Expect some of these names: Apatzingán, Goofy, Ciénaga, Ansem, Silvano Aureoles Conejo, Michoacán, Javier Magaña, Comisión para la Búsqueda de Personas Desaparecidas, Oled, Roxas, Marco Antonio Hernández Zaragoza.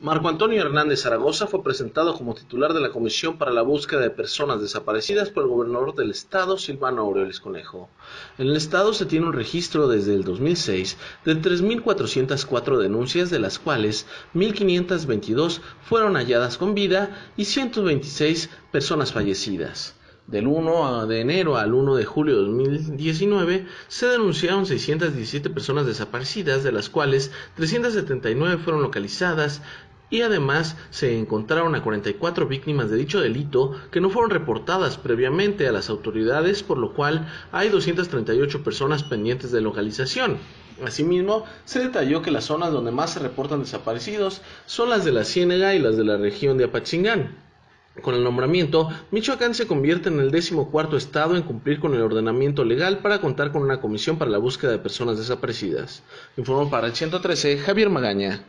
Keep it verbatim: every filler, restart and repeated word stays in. Marco Antonio Hernández Zaragoza fue presentado como titular de la Comisión para la Búsqueda de Personas Desaparecidas por el gobernador del estado, Silvano Aureoles Conejo. En el estado se tiene un registro desde el dos mil seis de tres mil cuatrocientas cuatro denuncias, de las cuales mil quinientas veintidós fueron halladas con vida y ciento veintiséis personas fallecidas. Del uno de enero al uno de julio de dos mil diecinueve se denunciaron seiscientas diecisiete personas desaparecidas, de las cuales trescientas setenta y nueve fueron localizadas, y además se encontraron a cuarenta y cuatro víctimas de dicho delito que no fueron reportadas previamente a las autoridades, por lo cual hay doscientas treinta y ocho personas pendientes de localización. Asimismo, se detalló que las zonas donde más se reportan desaparecidos son las de la Ciénaga y las de la región de Apatzingán. Con el nombramiento, Michoacán se convierte en el decimocuarto estado en cumplir con el ordenamiento legal para contar con una comisión para la búsqueda de personas desaparecidas. Informó para el ciento trece Javier Magaña.